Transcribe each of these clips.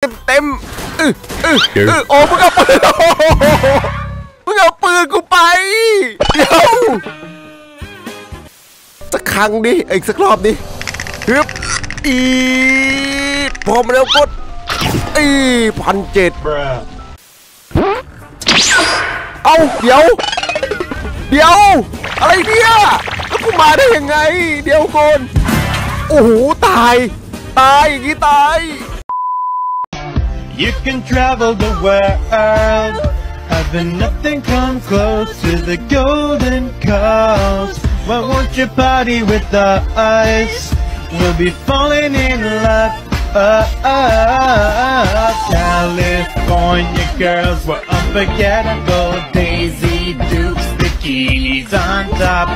เต็มโอ้มึงเอาปืนกูไปเดี๋ยวสักครั้งดิอีกสักรอบดิฮึบอีพร้อมแล้วกดอี1,700เอาเดี๋ยวอะไรเนี่ยแล้วกูมาได้ยังไงเดี๋ยวก่อนโอ้โหตายอย่างนี้ตายYou can travel the world, but nothing comes close to the golden coast. Why won't you party with us? We'll be falling in love. California girls were unforgettable. Daisy Dukes, the keys on top.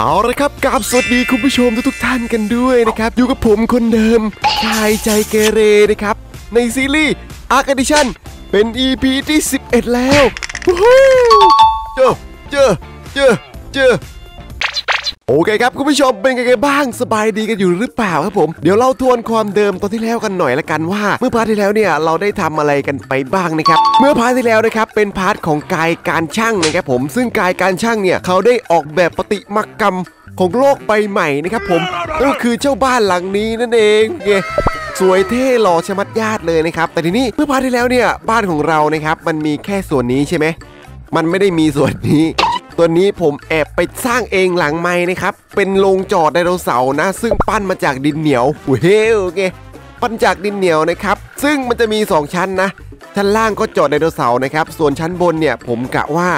เอาละครับกราบสวัสดีคุณผู้ชมทุกท่านกันด้วยนะครับอยู่กับผมคนเดิมชายใจเกเรนะครับในซีรีส์ Arc Edition เป็น EP ที่11แล้วเจอโอเคครับคุณผู้ชมเป็นไงบ้างสบายดีกันอยู่หรือเปล่าครับผมเดี๋ยวเราทวนความเดิมตอนที่แล้วกันหน่อยละกันว่าเมื่อพาร์ทที่แล้วเนี่ยเราได้ทำอะไรกันไปบ้างนะครับเมื่อพาร์ทที่แล้วนะครับเป็นพาร์ทของกายการช่างนะครับผมซึ่งกายการช่างเนี่ยเขาได้ออกแบบปฏิมากรรมของโลกใบใหม่นะครับผมก็คือเจ้าบ้านหลังนี้นั่นเองสวยเท่หล่อชะมัดญาติเลยนะครับแต่ทีนี้เมื่อพาร์ทที่แล้วเนี่ยบ้านของเรานะครับมันมีแค่ส่วนนี้ใช่ไหมมันไม่ได้มีส่วนนี้ตัวนี้ผมแอบไปสร้างเองหลังไม้นะครับเป็นโรงจอดไดโนเสาร์นะซึ่งปั้นมาจากดินเหนียวโอ้โหโอเคปั้นจากดินเหนียวนะครับซึ่งมันจะมี2ชั้นนะชั้นล่างก็จอดไดโนเสาร์นะครับส่วนชั้นบนเนี่ยผมกะว่า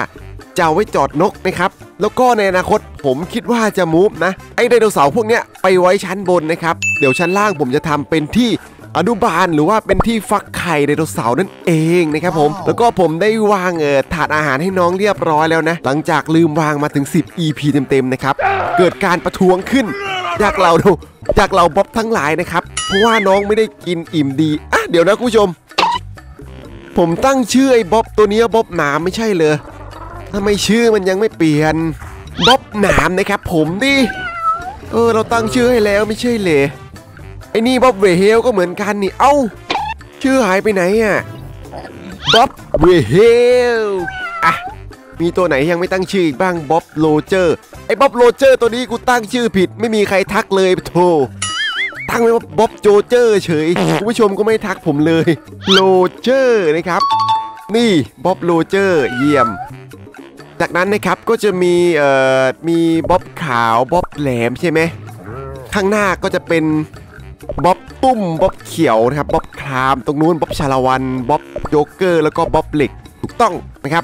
จะไว้จอดนกนะครับแล้วก็ในอนาคตผมคิดว่าจะมูฟนะไอไดโนเสาร์พวกเนี้ยไปไว้ชั้นบนนะครับเดี๋ยวชั้นล่างผมจะทำเป็นที่อนุบาลหรือว่าเป็นที่ฟักไข่ไดโนเสาร์นั่นเองนะครับผมแล้วก็ผมได้วางถาดอาหารให้น้องเรียบร้อยแล้วนะหลังจากลืมวางมาถึง10 EP เต็มๆนะครับเกิดการประท้วงขึ้นจากเราบ๊อบทั้งหลายนะครับเพราะว่าน้องไม่ได้กินอิ่มดีอ่ะเดี๋ยวนะคุณผู้ชมผมตั้งชื่อไอ้บ๊อบตัวนี้บ๊อบหนามไม่ใช่เลยทำไมชื่อมันยังไม่เปลี่ยนบ๊อบหนามนะครับผมดิเราตั้งชื่อให้แล้วไม่ใช่เลยไอ้นี่บ๊อบเวเฮลก็เหมือนกันนี่เอ้าชื่อหายไปไหนอ่ะบ๊อบเวเฮลอ่ะมีตัวไหนยังไม่ตั้งชื่ออีกบ้างบ๊อบโรเจอร์ไอ้บ๊อบโรเจอร์ตัวนี้กูตั้งชื่อผิดไม่มีใครทักเลยโธ่ตั้งไว้ว่าบ๊อบโจเจอร์เฉยคุณผู้ชมก็ไม่ทักผมเลยโรเจอร์นะครับนี่บ๊อบโรเจอร์เยี่ยมจากนั้นนะครับก็จะมีบ๊อบขาวบ๊อบแหลมใช่ไหมข้างหน้าก็จะเป็นบ๊อบตุ้มบ๊อบเขียวนะครับบ๊อบครามตรงนู้นบ๊อบชาละวันบ๊อบโจ๊กเกอร์แล้วก็บ๊อบเหล็กถูกต้องนะครับ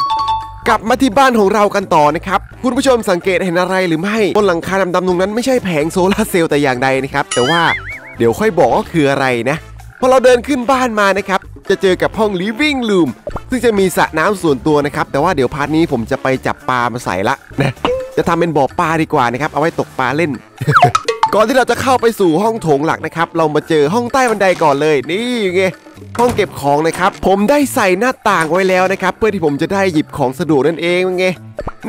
กลับมาที่บ้านของเรากันต่อนะครับคุณผู้ชมสังเกตเห็นอะไรหรือไม่บนหลังคาดำๆตรงนั้นไม่ใช่แผงโซลาร์เซลล์แต่อย่างใดนะครับแต่ว่าเดี๋ยวค่อยบอกว่าคืออะไรนะพอเราเดินขึ้นบ้านมานะครับจะเจอกับห้อง living room ซึ่งจะมีสระน้ำส่วนตัวนะครับแต่ว่าเดี๋ยวพาร์ทนี้ผมจะไปจับปลามาใส่ละนะจะทำเป็นบ่อปลาดีกว่านะครับเอาไว้ตกปลาเล่น ก่อนที่เราจะเข้าไปสู่ห้องโถงหลักนะครับเรามาเจอห้องใต้บันไดก่อนเลยนี่ไงห้องเก็บของนะครับผมได้ใส่หน้าต่างไว้แล้วนะครับเพื่อที่ผมจะได้หยิบของสะดวกนั่นเองไง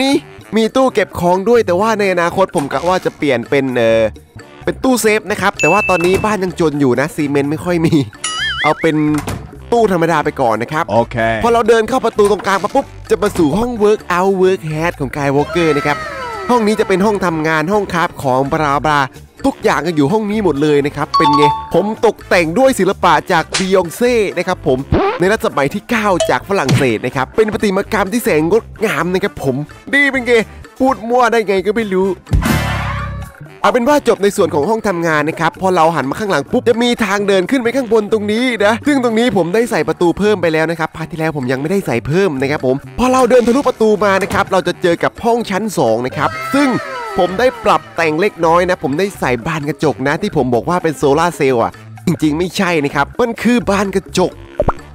นี่มีตู้เก็บของด้วยแต่ว่าในอนาคตผมกะว่าจะเปลี่ยนเป็นตู้เซฟนะครับแต่ว่าตอนนี้บ้านยังจนอยู่นะซีเมนต์ไม่ค่อยมีเอาเป็นตู้ธรรมดาไปก่อนนะครับโอเคพอเราเดินเข้าประตูตรงกลางปุ๊บจะมาสู่ห้อง work out work head ของกายวอล์กเกอร์นะครับห้องนี้จะเป็นห้องทำงานห้องคราฟของบราบราทุกอย่างกันอยู่ห้องนี้หมดเลยนะครับเป็นไงผมตกแต่งด้วยศิลปะจากบียองเซ่นะครับผมในรัชสมัยที่9จากฝรั่งเศสนะครับเป็นประติมากรรมที่แสนงดงามนะครับผมดีเป็นไงพูดมั่วได้ไงก็ไม่รู้เอาเป็นว่าจบในส่วนของห้องทำงานนะครับพอเราหันมาข้างหลังปุ๊บจะมีทางเดินขึ้นไปข้างบนตรงนี้นะซึ่งตรงนี้ผมได้ใส่ประตูเพิ่มไปแล้วนะครับพาร์ทที่แล้วผมยังไม่ได้ใส่เพิ่มนะครับผมพอเราเดินทะลุประตูมานะครับเราจะเจอกับห้องชั้น2นะครับซึ่งผมได้ปรับแต่งเล็กน้อยนะผมได้ใส่บานกระจกนะที่ผมบอกว่าเป็นโซลาร์เซลล์อ่ะจริงๆไม่ใช่นะครับมันคือบานกระจก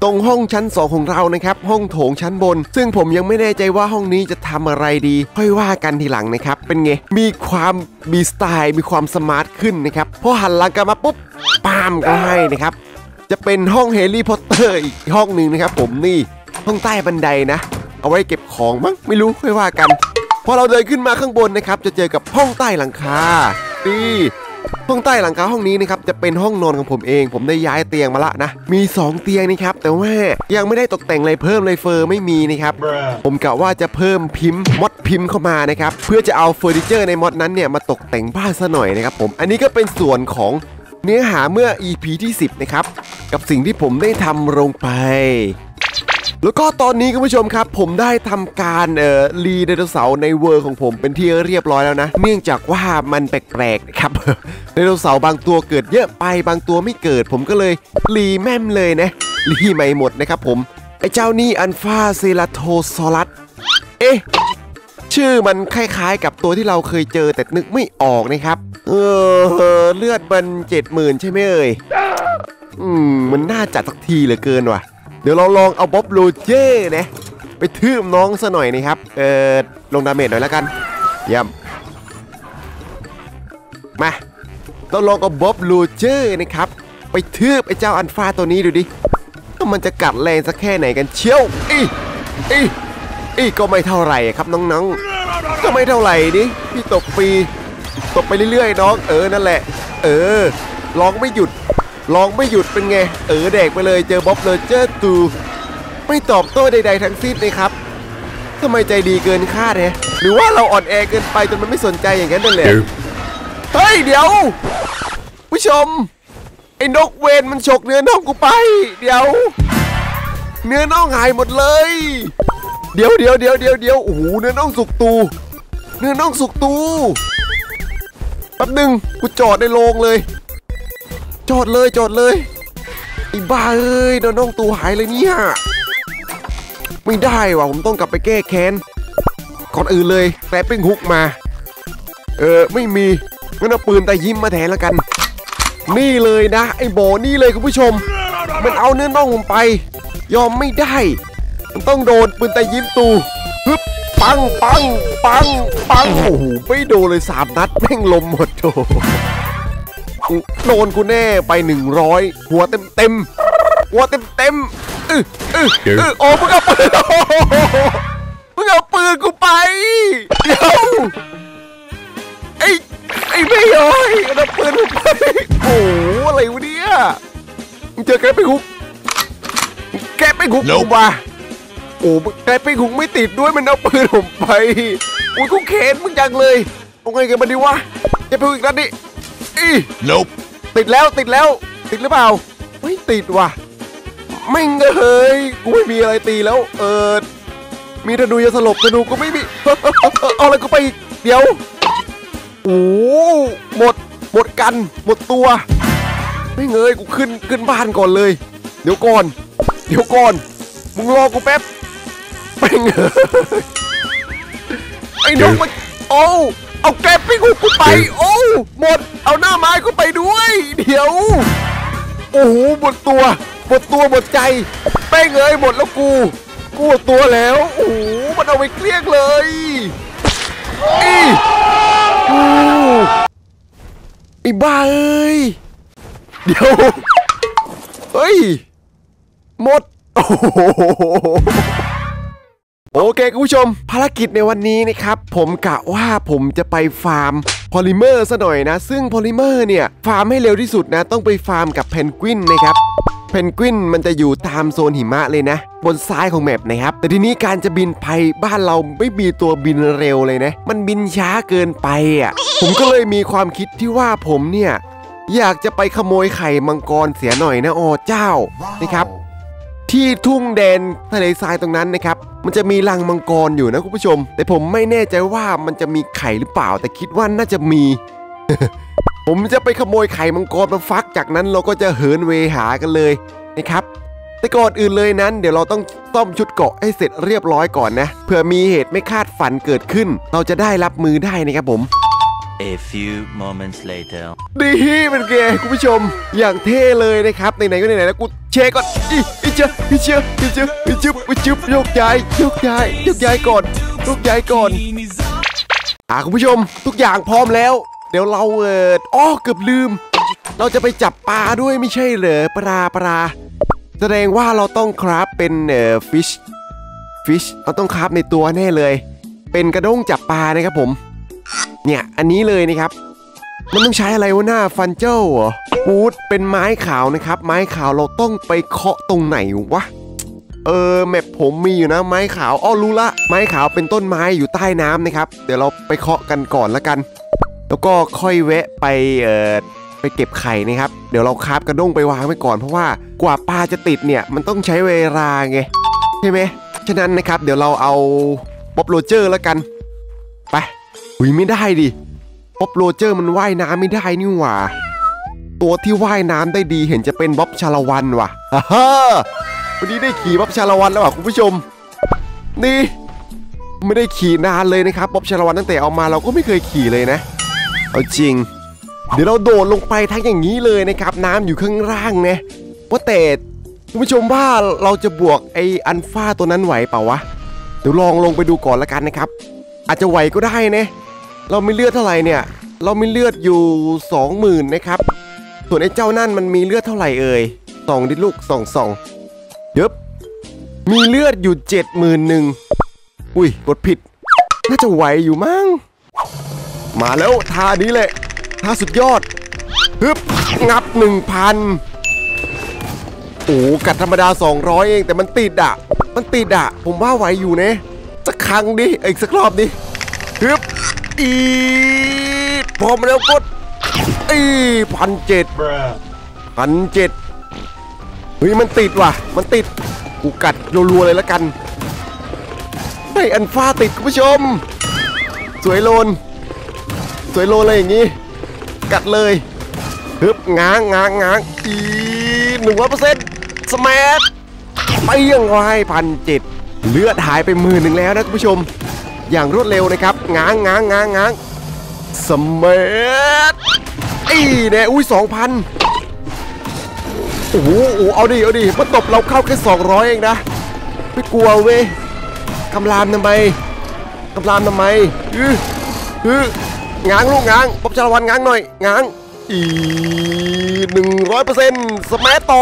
ตรงห้องชั้น2ของเรานะครับห้องโถงชั้นบนซึ่งผมยังไม่แน่ใจว่าห้องนี้จะทำอะไรดีค่อยว่ากันทีหลังนะครับเป็นไงมีความมีสไตล์มีความสมาร์ทขึ้นนะครับพอหันหลังกลับมาปุ๊บปามก็ให้นะครับจะเป็นห้องแฮร์รี่พอตเตอร์อีกห้องหนึ่งนะครับผมนี่ห้องใต้บันไดนะเอาไว้เก็บของมั้งไม่รู้ค่อยว่ากันพอเราเดินขึ้นมาข้างบนนะครับจะเจอกับห้องใต้หลังคานี่ ห้องใต้หลังคาห้องนี้นะครับจะเป็นห้องนอนของผมเองผมได้ย้ายเตียงมาละนะมี2เตียงนะครับแต่ว่ายังไม่ได้ตกแต่งอะไรเพิ่มเลยเฟอร์ไม่มีนะครับ ผมกะว่าจะเพิ่มพิมพ์มอดพิมพ์เข้ามานะครับเพื่อจะเอาเฟอร์นิเจอร์ในมอดนั้นเนี่ยมาตกแต่งบ้านซะหน่อยนะครับผมอันนี้ก็เป็นส่วนของเนื้อหาเมื่อ EP ที่ 10 นะครับกับสิ่งที่ผมได้ทำลงไปแล้วก็ตอนนี้คุณผู้ชมครับผมได้ทำการรีไดโนเสาร์ในเวอร์ของผมเป็นที่เรียบร้อยแล้วนะเนื่องจากว่ามันแปลกๆครับ ไดโนเสาร์บางตัวเกิดเยอะไปบางตัวไม่เกิดผมก็เลยรีแม่มเลยนะรีใหม่หมดนะครับผมไอ้เจ้านี่อัลฟาเซราโทซอรัสเอ๊ะชื่อมันคล้ายๆกับตัวที่เราเคยเจอแต่นึกไม่ออกนะครับเลือดมัน70,000ใช่ไหมเอ่ยมันน่าจัดสักทีเหลือเกินว่ะเดี๋ยวเราลองเอาบ๊อบโรเจอร์นะไปทืบน้องซะหน่อยนะครับลงดาเมจหน่อยแล้วกันเยี่ยมมาเราลองเอาบ๊อบโรเจอร์นะครับไปทืบไอ้เจ้าอัลฟาตัวนี้ดูดิมันจะกัดแรงสักแค่ไหนกันเชียวอีก็ไม่เท่าไหร่ครับน้องๆก็ไม่เท่าไหร่นี่พี่ตบไปเรื่อยๆน้องนั่นแหละลองไม่หยุดเป็นไงแดกไปเลยเจอบ๊อบโรเจอร์ตูไม่ตอบโต้ใดๆทั้งสิ้นเลยครับทำไมใจดีเกินคาดเนี่ยหรือว่าเราอ่อนแอเกินไปจนมันไม่สนใจอย่างนั้นนั่นแหละเฮ้ยเดี๋ยวผู้ชมไอ้นกเวนมันฉกเนื้อน่องกูไปเดี๋ยวเนื้อน่องหายหมดเลยเดี๋ยวโอ้โหเนื้อน่องสุกตูแป๊บนึงกูจอดในโรงเลยจอดเลยไอ้บ้าเอ้ยน้องตัวหายเลยเนี่ยไม่ได้ว่ะผมต้องกลับไปแก้แค้นก่อนอื่นเลยแกลบปิ้งฮุกมาไม่มีงั้นเอาปืนตายิ้มมาแทนแล้วกันนี่เลยนะไอ้บอนี่เลยคุณผู้ชมมันเอาเนื้อน่องผมไปยอมไม่ได้มันต้องโดนปืนตายิ้มตูฮึบปังโอ้โหไม่โดนเลย3นัดแม่งลมหมดโถโดนกูแน่ไป100หัวเต็มโอ้มึงเอาปืนกูไปเดี๋ยวไอ้ไม่ย้อยเอาปืนกูไปโอ้อะไรวะเนี่ยมึงเจอแกไปหุบกูมาโอ้แกไปหุบไม่ติดด้วยมันเอาปืนผมไปโอ้กูเข็นมึงจังเลยเอาไงกันมันดีวะจะไปอีกนัดดิNope. ติดแล้วติดหรือเปล่าไม่ติดว่ะไม่เฮ้ยกูไม่มีอะไรตีแล้วมีธนูยาสลบธนูกูไม่มีเอาอะไรกูไปอีกเดี๋ยวโอ้หมดกันหมดตัวไม่เงยกูขึ้นบ้านก่อนเลยเดี๋ยวก่อนมึงรอกูแป๊บไม่เงยไอ้นกมันโอ้เอาแกปิ้งหุบกูไปโอ้หมดเอาหน้าไม้กูไปด้วยเดี๋ยวโอ้โหหมดตัวหมดใจแป้งเอ้ยหมดแล้วกูหมดตัวแล้วโอ้โหมันเอาไปเกลี้ยงเลยไอ้บ้าเอ้ยเดี๋ยวเฮ้ยหมดโอ้โหโอเคคุณผู้ชมภารกิจในวันนี้นะครับผมกะว่าผมจะไปฟาร์มพอลิเมอร์ซะหน่อยนะซึ่งพอลิเมอร์เนี่ยฟาร์มให้เร็วที่สุดนะต้องไปฟาร์มกับเพนกวินนะครับเพนกวินมันจะอยู่ตามโซนหิมะเลยนะบนซ้ายของแมปนะครับแต่ทีนี้การจะบินไปบ้านเราไม่มีตัวบินเร็วเลยนะมันบินช้าเกินไปอ่ะผมก็เลยมีความคิดที่ว่าผมเนี่ยอยากจะไปขโมยไข่มังกรเสียหน่อยนะอ๋อเจ้านะครับที่ทุ่งแดนทะเลทรายตรงนั้นนะครับมันจะมีรังมังกรอยู่นะคุณผู้ชมแต่ผมไม่แน่ใจว่ามันจะมีไข่หรือเปล่าแต่คิดว่าน่าจะมี ผมจะไปขโมยไข่มังกรมาฟักจากนั้นเราก็จะเหินเวหากันเลยนะครับแต่ก่อนอื่นเลยนั้นเดี๋ยวเราต้องซ่อมชุดเกราะให้เสร็จเรียบร้อยก่อนนะเผื่อมีเหตุไม่คาดฝันเกิดขึ้นเราจะได้รับมือได้นะครับผม A few moments later ดีเป็นไงคุณผู้ชมอย่างเท่เลยนะครับไหนๆก็ไหนๆแล้วกูเช็คก่อนอีเจ๊บยกย้ายก่อนคุณผู้ชมทุกอย่างพร้อมแล้วเดี๋ยวเราเกือบลืมเราจะไปจับปลาด้วยไม่ใช่เหรอปลาแสดงว่าเราต้องคราฟเป็นฟิชเราต้องคราฟในตัวแน่เลยเป็นกระด้งจับปลานะครับผมเนี่ยอันนี้เลยนะครับ มันต้องใช้อะไรวะหน้าฟันเจ้าเหรอปูดเป็นไม้ขาวนะครับไม้ขาวเราต้องไปเคาะตรงไหนวะแมปผมมีอยู่นะไม้ขาวอ้อรู้ละไม้ขาวเป็นต้นไม้อยู่ใต้น้ำนะครับเดี๋ยวเราไปเคาะกันก่อนละกันแล้วก็ค่อยแวะไปเก็บไข่นะครับเดี๋ยวเราคาบกระด้งไปวางไว้ก่อนเพราะว่ากว่าปลาจะติดเนี่ยมันต้องใช้เวลาไงใช่ไหมฉะนั้นนะครับเดี๋ยวเราเอาป๊อบโรเจอร์ละกันไปอุ้ยไม่ได้ดิป๊อบโรเจอร์มันว่ายน้ำไม่ได้นี่หว่าตัวที่ว่ายน้ำได้ดีเห็นจะเป็นบ๊อบชาละวันว่ะวันนี้ได้ขี่บ๊อบชาละวันแล้วอ่ะคุณผู้ชมนี่ไม่ได้ขี่นานเลยนะครับบ๊อบชาละวันตั้งแต่เอามาเราก็ไม่เคยขี่เลยนะเอาจริงเดี๋ยวเราโดดลงไปทั้งอย่างนี้เลยนะครับน้ำอยู่ข้างล่างนะว่าแต่คุณผู้ชมว่าเราจะบวกไออัลฟาตัวนั้นไหวเปล่าวะเดี๋ยวลองลงไปดูก่อนละกันนะครับอาจจะไหวก็ได้นะเรามีเลือดเท่าไหร่เนี่ยเรามีเลือดอยู่ 20,000 นะครับส่วนไอ้เจ้านั่นมันมีเลือดเท่าไหร่เอ่ยส่องดิลูกส่องเย็บมีเลือดอยู่ 71,000 อุ้ยกดผิดน่าจะไหวอยู่มั้งมาแล้วท่านี้แหละท่าสุดยอดฮึบงับ 1,000 โอ้กัดธรรมดา200เองแต่มันติดอะผมว่าไหวอยู่นะสักครั้งดิอีกสักรอบดิฮึบอีพอมาแล้วกดอี1,700เฮ้ยมันติดว่ะมันติดกูกัดรัวๆเลยละกันไออันฟ้าติดคุณผู้ชมสวยโลนอะไรอย่างงี้กัดเลยฮึบง้างอี100%สมัดไปยังไง1,700เลือดหายไป10,000แล้วนะคุณผู้ชมอย่างรวดเร็วนะครับง้างสมัดอีเนี่ยอุ้ย2,000โอ้โหเอาดิมาตบเราเข้าแค่200เองนะไม่กลัวเว้ยกำลามทำไมง้างลูกง้างป๊อบชาละวันง้างหน่อยง้างอี100%สมัดต่อ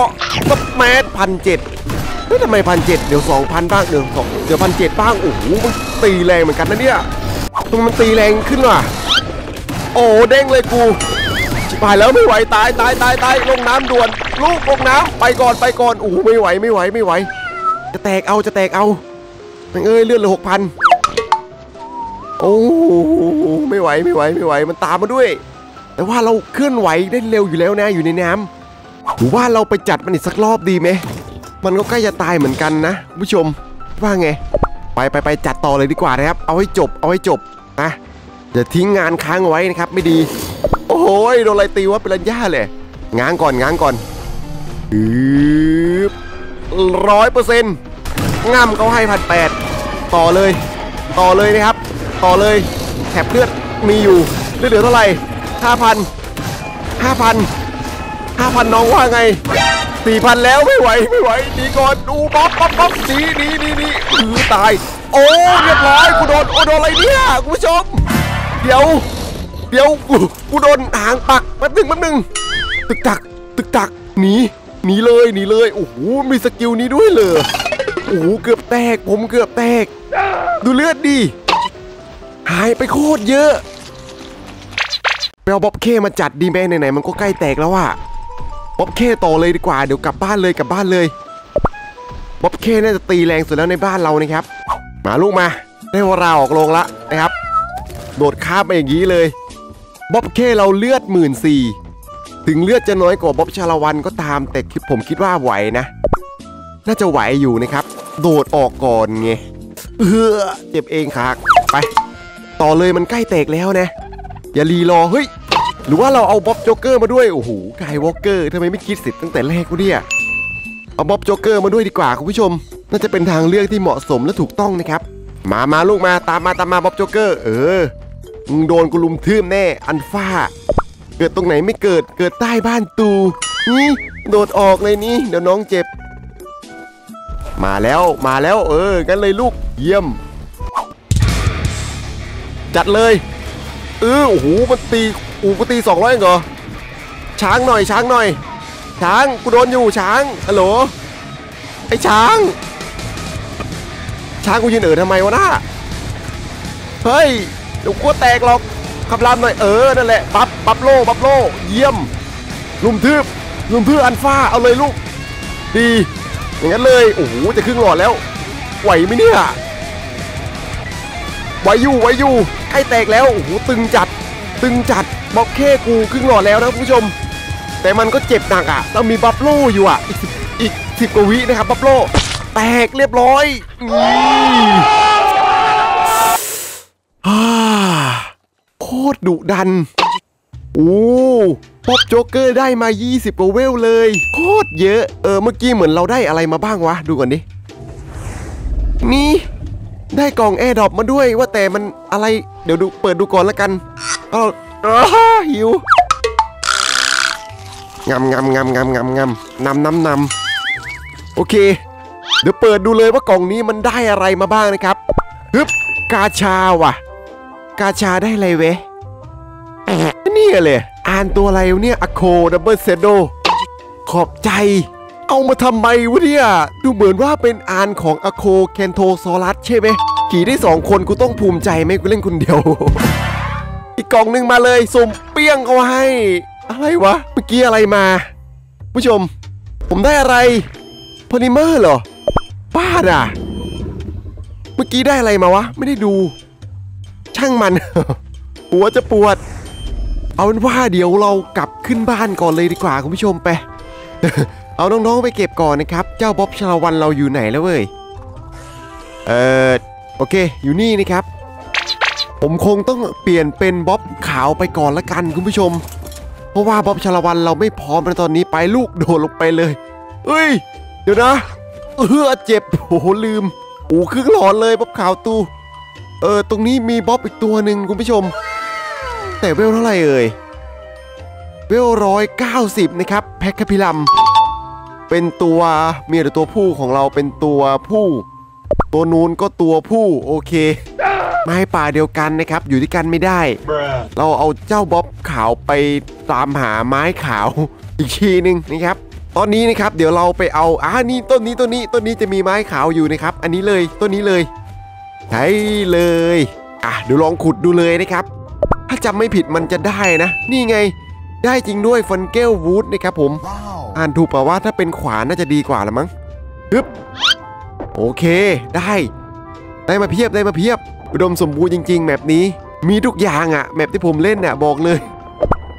สมัด1,700ไม่ทำไม1,700เดี๋ยว2,000บ้างเดี๋ยว1,700บ้างโอ้โหมันตีแรงเหมือนกันนะเนี่ยตรงมันตีแรงขึ้นว่ะโอ้เด้งเลยกูไปแล้วไม่ไหวตายลงน้ำด่วนลูกลงน้ำไปก่อนโอ้ไม่ไหวจะแตกเอาเอ้ยเลือดเลย 6,000โอ้ไม่ไหวมันตามมาด้วยแต่ว่าเราเคลื่อนไหวได้เร็วอยู่แล้วนะอยู่ในน้ำหรือว่าเราไปจัดมันอีกสักรอบดีไหมมันก็ใกล้จะตายเหมือนกันนะผู้ชมว่าไงไปจัดต่อเลยดีกว่านะครับเอาให้จบนะอย่าทิ้งงานค้างไว้นะครับไม่ดีโอ้โหโดนอะไรตีว่าเป็นลัญญาเลยง้างก่อน100%ง่ำเขาให้1,800ต่อเลยนะครับต่อเลยแถบเลือดมีอยู่เหลือเท่าไหร่5,000น้องว่าไง4,000แล้วไม่ไหวดีก่อนดูบ๊อบดีตายโอ้เรียบร้อยกูโดนอะไรเนี่ยคุณผู้ชมเดี๋ยวกูโดนหางปักแป๊บนึงตึกตักหนีเลยโอ้โหมีสกิลนี้ด้วยเลยโอ้โหผมเกือบแตกดูเลือดดิหายไปโคตรเยอะไปเอาบ๊อบเคมาจัดดีแม่ไหนมันก็ใกล้แตกแล้วว่ะบ๊อบเคต่อเลยดีกว่าเดี๋ยวกลับบ้านเลยบ๊อบเคน่าจะตีแรงสุดแล้วในบ้านเรานะครับมาลูกมาได้เวลาออกลงละนะครับโดดข้ามไปอย่างนี้เลยบ๊อบเคเราเลือด14,000ถึงเลือดจะน้อยกว่าบ๊อบชาละวันก็ตามแต่ผมคิดว่าไหวนะน่าจะไหวอยู่นะครับโดดออกก่อนไงเจ็บเองครับไปต่อเลยมันใกล้แตกแล้วนะอย่ารีรอเฮ้ยหรือว่าเราเอาบ๊อบโจ๊กเกอร์มาด้วยโอ้โหกายวอล์กเกอร์ทำไมไม่คิดเสร็จตั้งแต่แรกวะเนี่ยเอาบ๊อบโจ๊กเกอร์มาด้วยดีกว่าคุณผู้ชมน่าจะเป็นทางเลือกที่เหมาะสมและถูกต้องนะครับมาลูกมาตามมาบ๊อบโจ๊กเกอร์มึงโดนกูลุมทืบแน่อันฟ้าเกิดตรงไหนไม่เกิดใต้บ้านตูนี่โดดออกเลยนี่เดี๋ยวน้องเจ็บมาแล้วกันเลยลูกเยี่ยมจัดเลยโอ้โหมันตี200เหรอช้างหน่อยช้างกูโดนอยู่ช้างฮัลโหลไอ้ช้างกูยืนทำไมวะน่าเฮ้ยเดี๋ยวกูแตกหรอก ขับลามหน่อยเออนั่นแหละบัฟบัฟโล่บัฟโล่เยี่ยมลุมทึบลุมพืชอันฟ้าเอาเลยลูกดีอย่างนั้นเลยโอ้โหจะครึ่งหลอดแล้วไหวไหมเนี่ยไหวอยู่ไหวอยู่ใกล้แตกแล้วโอ้โหตึงจัดตึงจัดบล็อกเค้กูครึ่งหลอดแล้วนะผู้ชมแต่มันก็เจ็บหนักอ่ะเรามีบัฟโล่อยู่อ่ะอีก10กว่าวินะครับบัฟโล่แตกเรียบร้อยโคตรดุดันโอ้ป๊อปโจ๊กเกอร์ได้มา20กว่าเวลเลยโคตรเยอะเมื่อกี้เหมือนเราได้อะไรมาบ้างวะดูก่อนดินี่ได้กล่องแอร์ดรอปมาด้วยว่าแต่มันอะไรเดี๋ยวดูเปิดดูก่อนละกันหิวงำงำงำงำงำงำนำนำนำโอเคเดี๋ยวเปิดดูเลยว่ากล่องนี้มันได้อะไรมาบ้างนะครับฮึบกาชาว่ะกาชาได้อะไรเว้ยนี่เลยอ่านตัวอะไรเนี่ยอโคดับเบิลเซโดขอบใจเอามาทำไมวะเนี่ยดูเหมือนว่าเป็นอ่านของอโคแคนโทซอรัสใช่ไหมขี่ได้2คนกูต้องภูมิใจไหมกูเล่นคนเดียวอีกกล่องหนึ่งมาเลยสุ่มเปี้ยงเอาให้อะไรวะเมื่อกี้อะไรมาผู้ชมผมได้อะไรโพลิเมอร์เหรอบ้าด่ะเมื่อกี้ได้อะไรมาวะไม่ได้ดูช่างมันหัวจะปวดเอาเป็นว่าเดี๋ยวเรากลับขึ้นบ้านก่อนเลยดีกว่าคุณผู้ชมไปเอาน้องๆไปเก็บก่อนนะครับเจ้าบ๊อบชลาวันเราอยู่ไหนแล้วเว้ยโอเคอยู่นี่นะครับผมคงต้องเปลี่ยนเป็นบ๊อบขาวไปก่อนละกันคุณผู้ชมเพราะว่าบ๊อบชลาวันเราไม่พร้อมในตอนนี้ไปลูกโดดลงไปเลยเอ้ยเดี๋ยวนะเจ็บโอ้โหลืมโอ้ครึ่งหลอดเลยบ๊อบขาวตูตรงนี้มีบ๊อบอีกตัวหนึ่งคุณผู้ชมแต่เวลเท่าไหร่เอ่ยเวล190นะครับแพคคาพิลัมเป็นตัวเมียหรือตัวผู้ของเราเป็นตัวผู้ตัวนู้นก็ตัวผู้โอเคไม้ป่าเดียวกันนะครับอยู่ด้วยกันไม่ได้ เราเอาเจ้าบ๊อบขาวไปตามหาไม้ขาวอีกทีนึงนะครับตอนนี้นะครับเดี๋ยวเราไปเอานี่ต้นนี้จะมีไม้ขาวอยู่นะครับอันนี้เลยต้นนี้เลยใช่เลยเดี๋ยวลองขุดดูเลยนะครับถ้าจำไม่ผิดมันจะได้นะนี่ไงได้จริงด้วยฟันเกลวูดนะครับผม wow. อ่านถูกป่ะว่าถ้าเป็นขวานน่าจะดีกว่าละมั้งฮึบโอเคได้มาเพียบอุดมสมบูรณ์จริงๆแมปนี้มีทุกอย่างอ่ะแมปที่ผมเล่นน่ะบอกเลย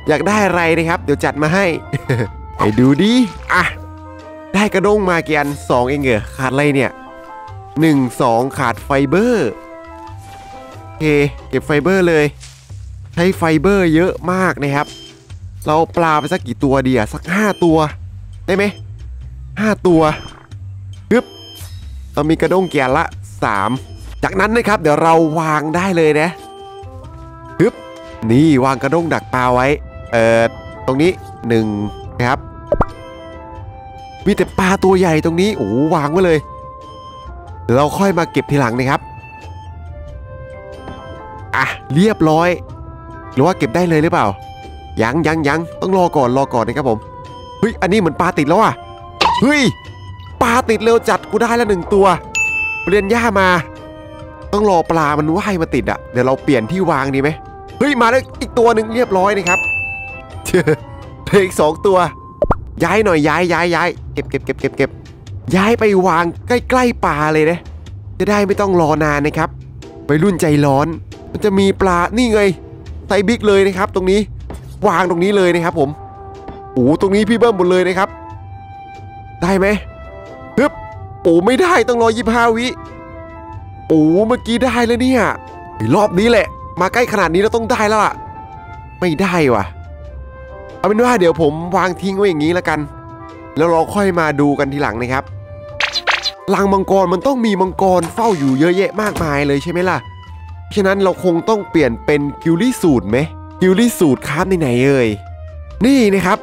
อยากได้อะไรนะครับเดี๋ยวจัดมาให้ ไอ้ดูดิได้กระด้งมาเกียน2เองเหรอขาดอะไรเนี่ย1 2ขาดไฟเบอร์โอเคเก็บไฟเบอร์เลยใช้ไฟเบอร์เยอะมากนะครับเราปลาไปสักกี่ตัวดีสัก5ตัวได้ไหม5ตัวปึ๊บเรามีกระด้งเกียร์ละ3จากนั้นนะครับเดี๋ยวเราวางได้เลยนะปึ๊บนี่วางกระด้งดักปลาไว้ตรงนี้1นะครับมีแต่ปลาตัวใหญ่ตรงนี้โอ้วางไว้เลยเดี๋ยวเราค่อยมาเก็บทีหลังนะครับเรียบร้อยหรือว่าเก็บได้เลยหรือเปล่ายังต้องรอก่อนนะครับผมเฮ้ยอันนี้เหมือนปลาติดแล้วอ่ะเฮ้ยปลาติดเร็วจัดกูได้แล้ว1ตัวเปลี่ยนหญ้ามาต้องรอปลามันว่ายมาติดอ่ะเดี๋ยวเราเปลี่ยนที่วางดีไหมเฮ้ยมาแล้วอีกตัวหนึ่งเรียบร้อยนะครับเพิ่มอีก2ตัวย้ายหน่อยย้ายเก็บย้ายไปวางใกล้ๆปลาเลยนะจะได้ไม่ต้องรอนานนะครับไปรุ่นใจร้อนมันจะมีปลานี่ไงไซบิ๊กเลยนะครับตรงนี้วางตรงนี้เลยนะครับผมโอ้ตรงนี้พี่เบิ้มหมดเลยนะครับได้ไหมฮึบโอ้ไม่ได้ต้องรอ25 วิโอ้เมื่อกี้ได้แล้วเนี่ยรอบนี้แหละมาใกล้ขนาดนี้เราต้องได้แล้วล่ะไม่ได้ว่ะเอาเป็นว่าเดี๋ยวผมวางทิ้งไว้อย่างนี้แล้วกันแล้วเราค่อยมาดูกันทีหลังนะครับรังมังกรมันต้องมีมังกรเฝ้าอยู่เยอะแยะมากมายเลยใช่ไหมล่ะฉะนั้นเราคงต้องเปลี่ยนเป็นกิลลี่สูตรไหมกิลลี่สูตรครับไหนๆเอ่ยนี่นะครับ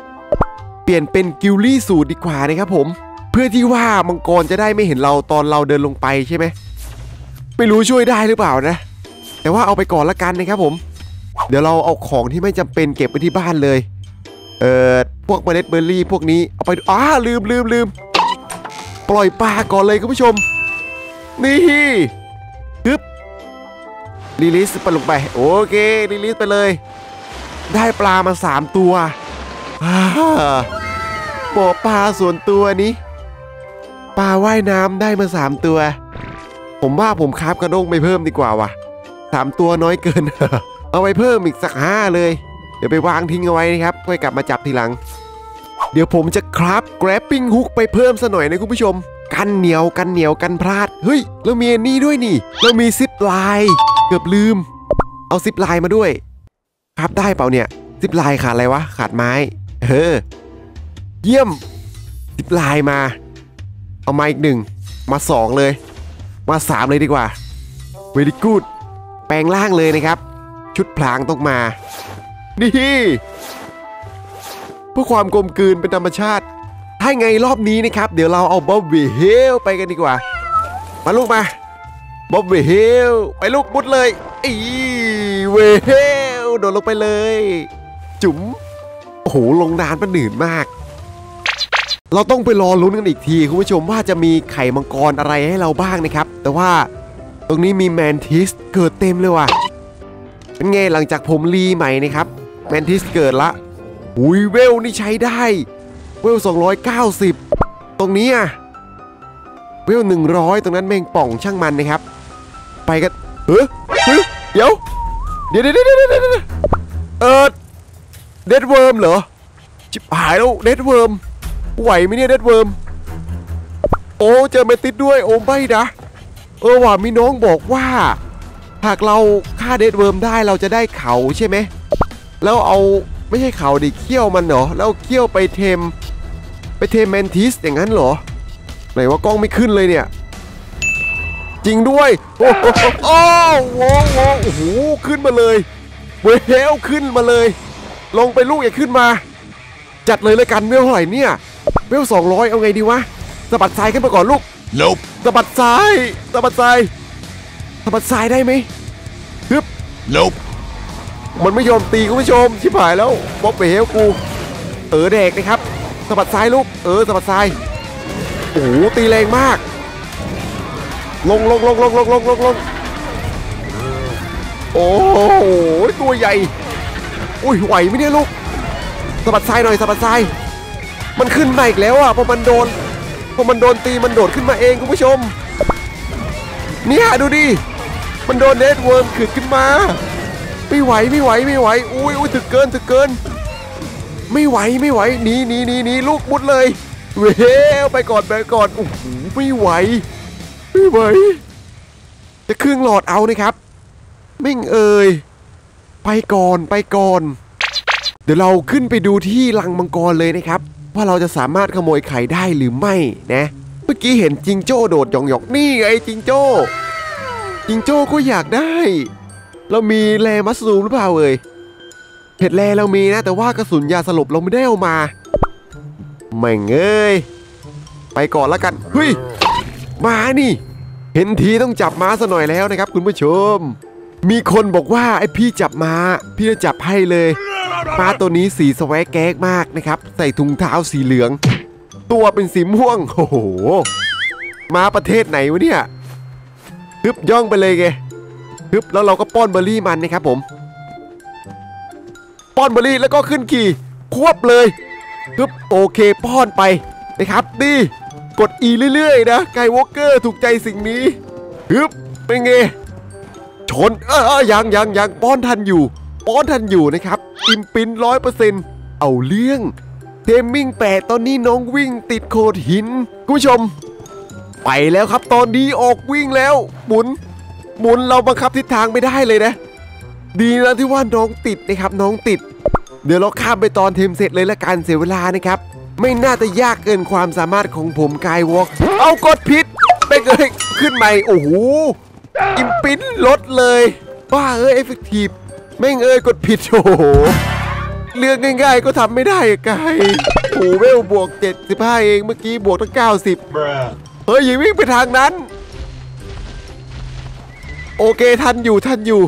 เปลี่ยนเป็นกิลลี่สูตรดีกว่านะครับผมเพื่อที่ว่ามังกรจะได้ไม่เห็นเราตอนเราเดินลงไปใช่ไหมไม่รู้ช่วยได้หรือเปล่านะแต่ว่าเอาไปก่อนละกันนะครับผมเดี๋ยวเราเอาของที่ไม่จำเป็นเก็บไปที่บ้านเลยพวกเมล็ดเบอร์รี่พวกนี้เอาไปลืมปล่อยปลาก่อนเลยคุณผู้ชมนี่ฮึบ รีลิสไปลงไปโอเครีลิสไปเลยได้ปลามา3ตัวบ่อปลาส่วนตัวนี้ปลาว่ายน้ำได้มา3ตัวผมว่าผมคาบกระด้งไปเพิ่มดีกว่าวะ3ตัวน้อยเกินเอาไปเพิ่มอีกสัก5เลยเดี๋ยวไปวางทิ้งเอาไว้นะครับค่อยกลับมาจับทีหลังเดี๋ยวผมจะคราฟแกร็ปปิ้งฮุกไปเพิ่มซะหน่อยนะคุณผู้ชมกันเหนียวกันพลาดเฮ้ยเรามีนี่ด้วยนี่เรามีซิปไลน์เกือบลืมเอาซิปไลน์มาด้วยครับได้เปล่าเนี่ยซิปไลน์ขาดอะไรวะขาดไม้เยี่ยมซิปไลน์มาเอามาอีก1มา2เลยมา3เลยดีกว่าเวรี่กูดแปลงร่างเลยนะครับชุดพลางต้องมานี่เพื่อความกลมกลืนเป็นธรรมชาติถ้าไงรอบนี้นะครับเดี๋ยวเราเอาบ๊อบบี้เฮลไปกันดีกว่ามาลูกมาบ๊อบบี้เฮลไปลูกมุดเลยอีเวเฮลโดดลงไปเลยจุ๋มโอ้โหลงนานมันหนืดมากเราต้องไปรอลุ้นกันอีกทีคุณผู้ชมว่าจะมีไข่มังกรอะไรให้เราบ้างนะครับแต่ว่าตรงนี้มีแมนทิสเกิดเต็มเลยว่ะเป็นไงหลังจากผมรีใหม่นะครับแมนทิสเกิดละหุยเวลนี่ใช้ได้เวล290ตรงนี้อะเวล100ตรงนั้นแมงป่องช่างมันนะครับไปกันเดี๋ยวเดดเวิร์มเหรอจิบหายแล้วเดดเวิร์มไหวไหมเนี่ยเดดเวิร์มโอ้เจอแมนทิสด้วยโอ้ไม่นะว่ามีน้องบอกว่าหากเราฆ่าเดดเวิร์มได้เราจะได้เขาใช่ไหมแล้วเอาไม่ใช่เขาดิเขี้ยวมันเหรอแล้วเขี้ยวไปเทมแมนทิสอย่างนั้นเหรอไหนว่ากล้องไม่ขึ้นเลยเนี่ยจริงด้วยโอ้โหโอ้โหโอ้โหขึ้นมาเลยเวลขึ้นมาเลยลงไปลูกอย่าขึ้นมาจัดเลยละกันเวลเท่าไหร่เนี่ยเวล200เอาไงดีวะสะบัดทรายขึ้นมาก่อนลูกสะบัดทรายสะบัดทรายได้ไหมฮึบมันไม่ยอมตีคุณผู้ชมชิบหายแล้วบ๊อบไปเฮลกูเด็กนะครับสะบัดซ้ายลูกสะบัดซ้ายโอ้โหตีแรงมากลงโอ้โหตัวใหญ่อุ้ยไหวไหมเนี่ยลูกสะบัดซ้ายหน่อยสะบัดซ้ายมันขึ้นมาอีกแล้วอ่ะพอมันโดนตีมันโดดขึ้นมาเองคุณผู้ชมเนี่ยดูดิมันโดนเน็ตเวิร์มขึ้นมาไม่ไหวอุ้ยถึกเกินไม่ไหวหนีลูกมุดเลยเว้ยไปก่อนโอ้โหไม่ไหวจะเครื่องหลอดเอานะครับมิ่งไปก่อนเดี๋ยวเราขึ้นไปดูที่รังมังกรเลยนะครับว่าเราจะสามารถขโมยไข่ได้หรือไม่นะเมื่อกี้เห็นจิงโจ้โดดหยอกนี่ไงจิงโจ้ก็อยากได้เรามีแรมัสซูมหรือเปล่าเห็ดแรเรามีนะแต่ว่ากระสุนยาสลบเราไม่ได้เอามาแม่งไปก่อนละกันเฮ้ยมานี่เห็นทีต้องจับม้าซะหน่อยแล้วนะครับคุณผู้ชมมีคนบอกว่าไอพี่จับม้าพี่จะจับให้เลยม้าตัวนี้สีสวะแก๊กมากนะครับใส่ถุงเท้าสีเหลืองตัวเป็นสีม่วงโอ้โหม้าประเทศไหนวะเนี่ยฮึบย่องไปเลยแกแล้วเราก็ป้อนเบอร์รี่มันนะครับผมป้อนเบอร์รี่แล้วก็ขึ้นขี่ควบเลยปึ๊บโอเคป้อนไปนะครับดีกด E เรื่อยๆนะไกวอล์กเกอร์ถูกใจสิ่งนี้ปึ๊บเป็นไงชนยังป้อนทันอยู่นะครับอิมปิ้น 100% เอาเรื่องเทมมิ่ง8ตอนนี้น้องวิ่งติดโขดหินคุณผู้ชมไปแล้วครับตอนนี้ออกวิ่งแล้วหมุนเราบังคับทิศทางไม่ได้เลยนะดีนะที่ว่าน้องติดนะครับน้องติดเดี๋ยวเราข้ามไปตอนเทมเสร็จเลยละกันเสียเวลานะครับไม่น่าจะยากเกินความสามารถของผมกายวอล์กเอากดผิดไปเลยขึ้นใหม่โอ้โหอิมปิ้นลดเลยบ้าเอฟเฟกตีฟแม่งกดผิดโอ้โหเรื่องง่ายๆก็ทำไม่ได้กายโอ้เวลบวก75เองเมื่อกี้บวกตั้ง90เฮ้ยอย่าวิ่งไปทางนั้นโอเคทันอยู่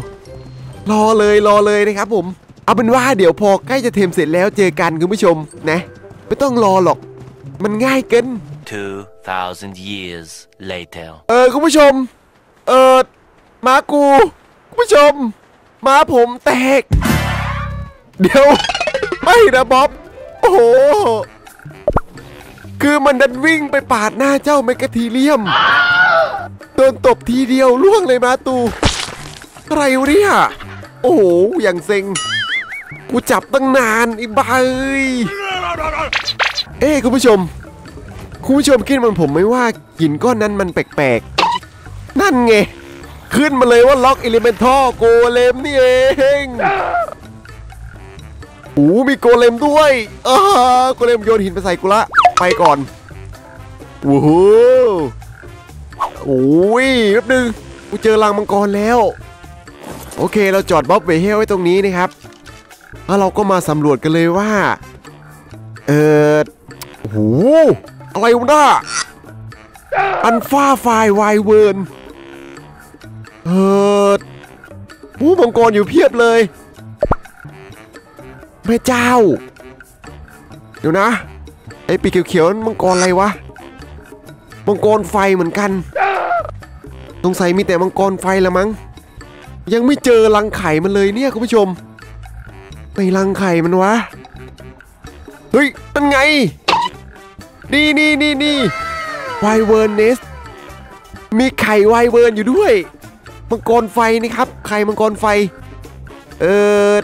รอเลยนะครับผมเอาเป็นว่าเดี๋ยวพอใกล้จะเทมเสร็จแล้วเจอกันคุณผู้ชมนะไม่ต้องรอหรอกมันง่ายเกิน 2,000 years later คุณผู้ชมมากู คุณผู้ชมมาผมแตกเดี๋ยวไม่นะบ๊อบโอ้โหคือมันดันวิ่งไปปาดหน้าเจ้าเมกะทีเลียมโดนตบทีเดียวล่วงเลยมาตูใครวะเนี่ยโอ้โหอย่างเซ็งกูจับตั้งนานไอ้บ้าเอ้ยเอ้คุณผู้ชมคิดมันผมไม่ว่าหินก้อนนั้นมันแปลกๆนั่นไงขึ้นมาเลยว่าล็อกอิเลเมนทัลโกเลมนี่เองโอ้มีโกเลมด้วยโกเลมโยนหินไปใส่กูละไปก่อนโอ้โหโอ้ยแป๊บนึงกูเจอรังมังกรแล้วโอเคเราจอดบ๊อบเวเฮลไว้ตรงนี้นะครับแล้วเราก็มาสำรวจกันเลยว่าโอ้โหอะไรวะน่ะอันฟ้าไฟวายเวิร์นผู้มังกรอยู่เพียบเลยแม่เจ้าเดี๋ยวนะไอ้ปีกเขียวๆมังกรอะไรวะมังกรไฟเหมือนกันสงสัยมีแต่มังกรไฟละมั้งยังไม่เจอรังไข่มันเลยเนี่ยคุณผู้ชมไปรังไข่มันวะเฮ้ยเป็นไงนี่ไวเวิร์นเนสมีไข่ไวเวิร์นอยู่ด้วยมังกรไฟนะครับไข่มังกรไฟ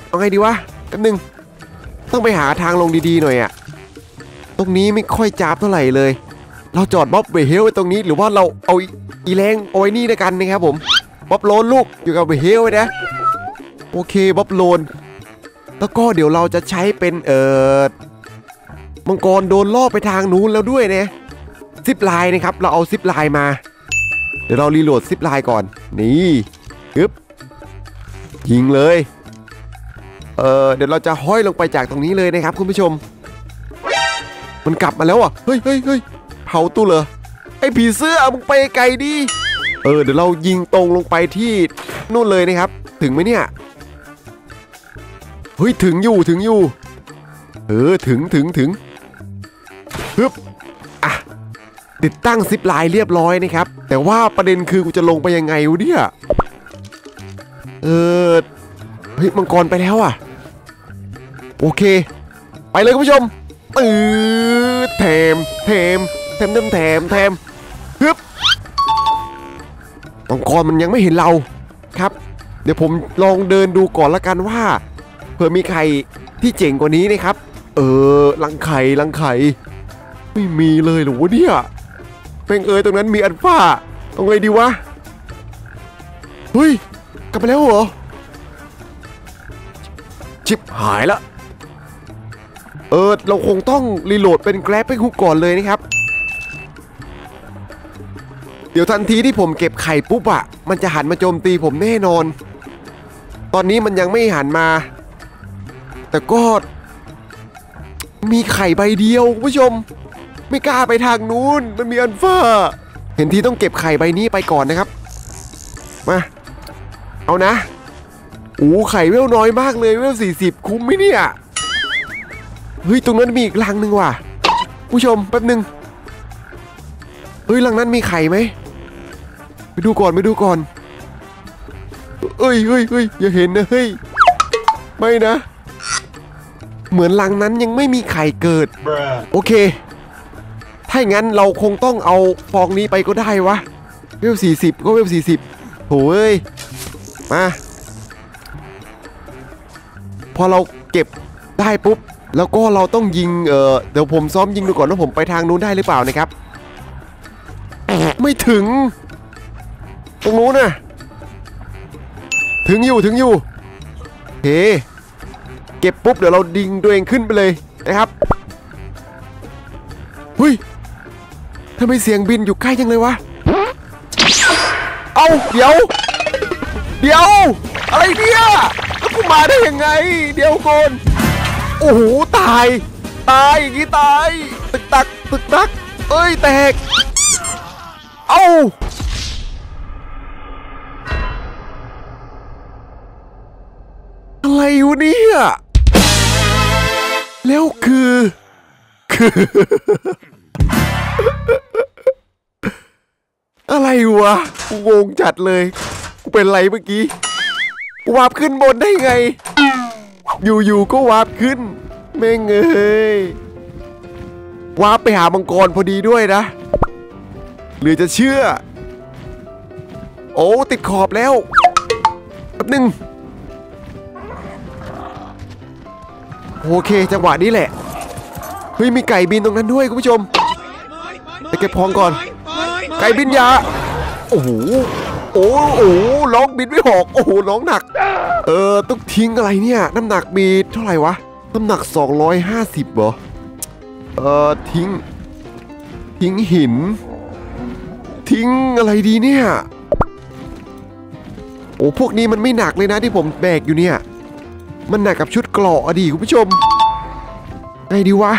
เอาไงดีวะแป๊บนึงต้องไปหาทางลงดีๆหน่อยอะตรงนี้ไม่ค่อยจับเท่าไหร่เลยเราจอดบ๊อบเวเฮลไว้ตรงนี้หรือว่าเราเอาอีแรงเอาไว้นี่ด้วยกันนะครับผมบ๊อบโลนลูกอยู่กับเวเฮลไว้นะโอเคบ๊อบโลนแล้วก็เดี๋ยวเราจะใช้เป็นมังกรโดนล่อไปทางนู้นแล้วด้วยนะซิปไลน์นะครับเราเอาซิปไลน์มาเดี๋ยวเรารีโหลดซิปไลน์ก่อนนี่อึ๊บยิงเลยเดี๋ยวเราจะห้อยลงไปจากตรงนี้เลยนะครับคุณผู้ชมมันกลับมาแล้วอ่ะเฮ้ยเผาตู้เหรอไอ้ผีเสื้อมึงไปไกลดิเดี๋ยวเรายิงตรงลงไปที่นู่นเลยนะครับถึงไหมเนี่ยเฮ้ยถึงอยู่ถึงฮึบอ่ะติดตั้งซิปไลน์เรียบร้อยนะครับแต่ว่าประเด็นคือกูจะลงไปยังไงวะเนี่ยเฮ้ยมังกรไปแล้วอ่ะโอเคไปเลยคุณผู้ชมแถมฮึบมังกรมันยังไม่เห็นเราครับเดี๋ยวผมลองเดินดูก่อนละกันว่าเผื่อมีใครที่เจ๋งกว่านี้นะครับรังไข่ไม่มีเลยหรอวะเนี่ยเป็นตรงนั้นมีอันฟ้าเอาไงดีวะเฮ้ยกลับมาแล้วเหรอชิบหายละเราคงต้องรีโหลดเป็นแกร็บไปคุกก่อนเลยนะครับเดี๋ยวทันทีที่ผมเก็บไข่ปุ๊บอะมันจะหันมาโจมตีผมแน่นอนตอนนี้มันยังไม่หันมาแต่ก็มีไข่ใบเดียวคุณผู้ชมไม่กล้าไปทางนู้นมันมีอันฟ้าเห็นทีต้องเก็บไข่ใบนี้ไปก่อนนะครับมาเอานะโอ้ไข่เวลน้อยมากเลยเวล40คุ้มไหมเนี่ยเฮ้ยตรงนั้นมีอีกรังหนึ่งว่ะผู้ชมแป๊บนึงเฮ้ยรังนั้นมีไข่ไหมไปดูก่อนเอ้ยอย่าเห็นนะเฮ้ยไม่นะเหมือนรังนั้นยังไม่มีไข่เกิดโอเคถ้าอย่างนั้นเราคงต้องเอาฟองนี้ไปก็ได้วะเวล40ก็เวล40โหเอ้ยมาพอเราเก็บได้ปุ๊บแล้วก็เราต้องยิงเดี๋ยวผมซ้อมยิงดูก่อนว่าผมไปทางนู้นได้หรือเปล่านะครับไม่ถึงตรงนู้นน่ะถึงอยู่โอเคเก็บปุ๊บเดี๋ยวเราดิงตัวเองขึ้นไปเลยนะครับเฮ้ยทำไมเสียงบินอยู่ใกล้จังเลยวะเอาเดี๋ยวอะไรเนี่ยแล้วกูมาได้ยังไงเดี๋ยวก่อนโอ้โหตายอย่างนี้ตายตึกตักเอ้ยแตกเอาอะไรวะเนี่ยแล้วคืออะไรวะกูงงจัดเลยกูเป็นไรเมื่อกี้ วาร์ปขึ้นบนได้ไงอยู่ๆก็วาร์ปขึ้นแม่งเอ้ยวาร์ปไปหามังกรพอดีด้วยนะเหลือจะเชื่อโอ้ติดขอบแล้วแป๊บหนึ่งโอเคจังหวะนี้แหละเฮ้ยมีไก่บินตรงนั้นด้วยคุณผู้ชมไปเก็บพองก่อนไก่บินยาโอ้โหโอ้โหร้องบินไม่หอกโอ้โหร้องหนักต้องทิ้งอะไรเนี่ยน้ำหนักมีเท่าไหร่วะน้ำหนัก250เหรอทิ้งหินทิ้งอะไรดีเนี่ยโอ้พวกนี้มันไม่หนักเลยนะที่ผมแบกอยู่เนี่ยมันหนักกับชุดเกราะอะดิคุณผู้ชมไงดีวะ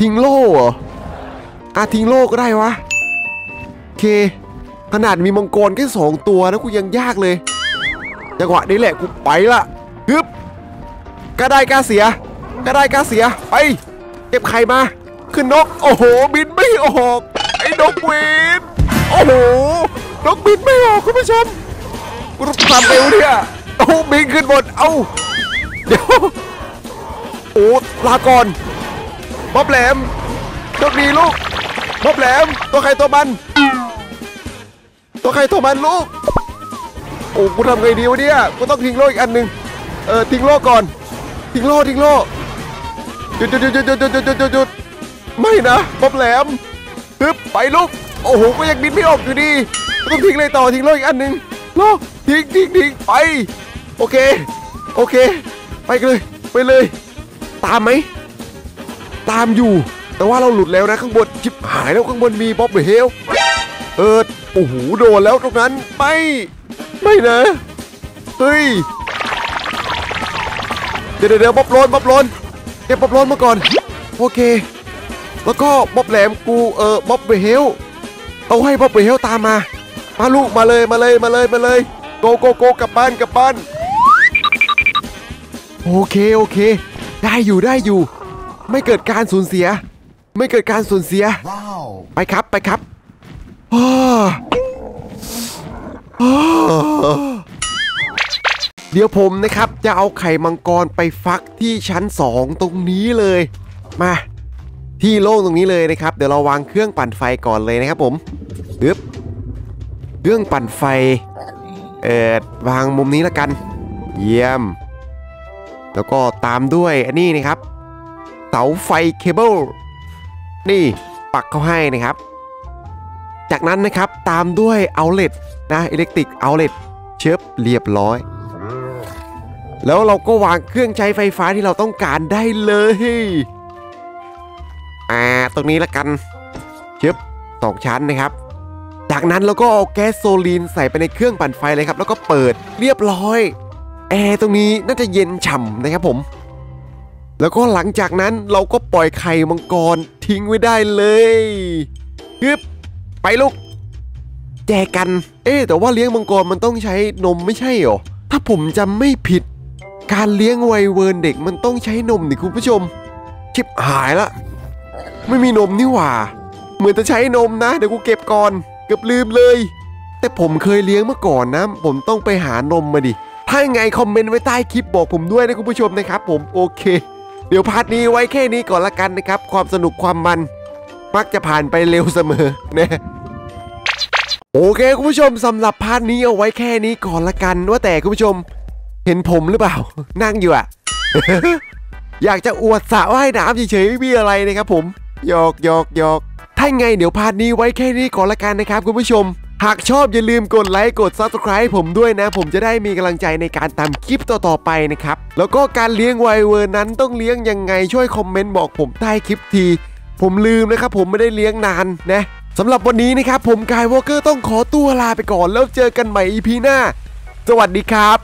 ทิ้งโล่เหรอทิ้งโล่ก็ได้วะโอเคขนาดมีมังกรแค่2ตัวนะกูยังยากเลยจังหวะนี้แหละกูไปละฮึบก็ได้กล้าเสียก็ได้กล้าเสียไปเก็บไข่มาขึ้นนกโอ้โหบินไม่ออกไอ้นกบินโอ้โหนกบินไม่ออกคุณผู้ชมกูต้องทำเร็วเนี่ยโอ้บินขึ้นบนเอ้าเดี๋ยวโอ้ลาก่อนบ๊อบแหลมโชคดีลูกบ๊อบแหลมตัวใครตัวมันตัวใครตัวมันลูกโอ้กูทำไงดีวะเนี่ยกูต้องทิ้งโล่อีกอันหนึ่งทิ้งโล่ก่อนทิ้งโล่หยุดไม่นะบ๊อบแหลมปึ๊บไปลูกโอ้โหก็ยังบินไม่ออกอยู่ดีต้องทิ้งเลยต่อทิ้งโล่อีกอันหนึ่งโล่ทิ้งไปโอเคไปเลยตามไหมตามอยู่แต่ว่าเราหลุดแล้วนะข้างบนจิบหายแล้วข้างบนมีบ๊อบเฮลโอ้โหโดนแล้วตรงนั้นไม่นะเฮ้ยเดี๋ยวบ๊อบโลนเก็บบ๊อบโลนมาก่อนโอเคแล้วก็บ๊อบแหลมกูบ๊อบเฮลเอาให้บ๊อบเฮลตามมาลูกมาเลยโกกลับบ้านโอเคได้อยู่ไม่เกิดการสูญเสียไปครับเดี๋ยวผมนะครับจะเอาไข่มังกรไปฟักที่ชั้น2ตรงนี้เลยมาที่โล่งตรงนี้เลยนะครับเดี๋ยวเราวางเครื่องปั่นไฟก่อนเลยนะครับผมปึ๊บเครื่องปั่นไฟวางมุมนี้ละกันเยี่ยมแล้วก็ตามด้วยอันนี้นะครับเสาไฟเคเบิลนี่ปักเข้าให้นะครับจากนั้นนะครับตามด้วยเอาเลทนะอิเล็กทริกเอาเลทเชือบเรียบร้อยแล้วเราก็วางเครื่องใช้ไฟฟ้าที่เราต้องการได้เลยตรงนี้ละกันเชือบ2 ชั้นนะครับจากนั้นเราก็เอาแก๊สโซลีนใส่ไปในเครื่องปั่นไฟเลยครับแล้วก็เปิดเรียบร้อยแอร์ตรงนี้น่าจะเย็นฉ่ำนะครับผมแล้วก็หลังจากนั้นเราก็ปล่อยไข่มังกรทิ้งไว้ได้เลยฮึบไปลูกแจกันแต่ว่าเลี้ยงมังกรมันต้องใช้นมไม่ใช่หรอถ้าผมจำไม่ผิดการเลี้ยงไวเวิร์นเด็กมันต้องใช้นมนี่คุณผู้ชมชิบหายละไม่มีนมนี่หว่าเหมือนจะใช้นมนะเดี๋ยวกูเก็บก่อนเกือบลืมเลยแต่ผมเคยเลี้ยงเมื่อก่อนนะผมต้องไปหานมมาดิถ้ายังไงคอมเมนต์ไว้ใต้คลิปบอกผมด้วยนะคุณผู้ชมนะครับผมโอเคเดี๋ยวพาร์ทนี้ไว้แค่นี้ก่อนละกันนะครับความสนุกความมันมักจะผ่านไปเร็วเสมอนะโอเคคุณผู้ชมสำหรับพาร์ทนี้เอาไว้แค่นี้ก่อนละกันว่าแต่คุณผู้ชมเห็นผมหรือเปล่านั่งอยู่อะ อยากจะอวดสระว่ายน้ำเฉยๆไม่มีอะไรนะครับผมหยอกถ้าไงเดี๋ยวพาร์ทนี้ไว้แค่นี้ก่อนละกันนะครับคุณผู้ชมหากชอบอย่าลืมกดไลค์กด Subscribe ผมด้วยนะผมจะได้มีกำลังใจในการทำคลิปต่อๆไปนะครับแล้วก็การเลี้ยงไวเวิร์นนั้นต้องเลี้ยงยังไงช่วยคอมเมนต์บอกผมใต้คลิปทีผมลืมนะครับผมไม่ได้เลี้ยงนานนะสำหรับวันนี้นะครับผมกายวอล์กเกอร์ต้องขอตัวลาไปก่อนแล้วเจอกันใหม่ EP หน้าสวัสดีครับ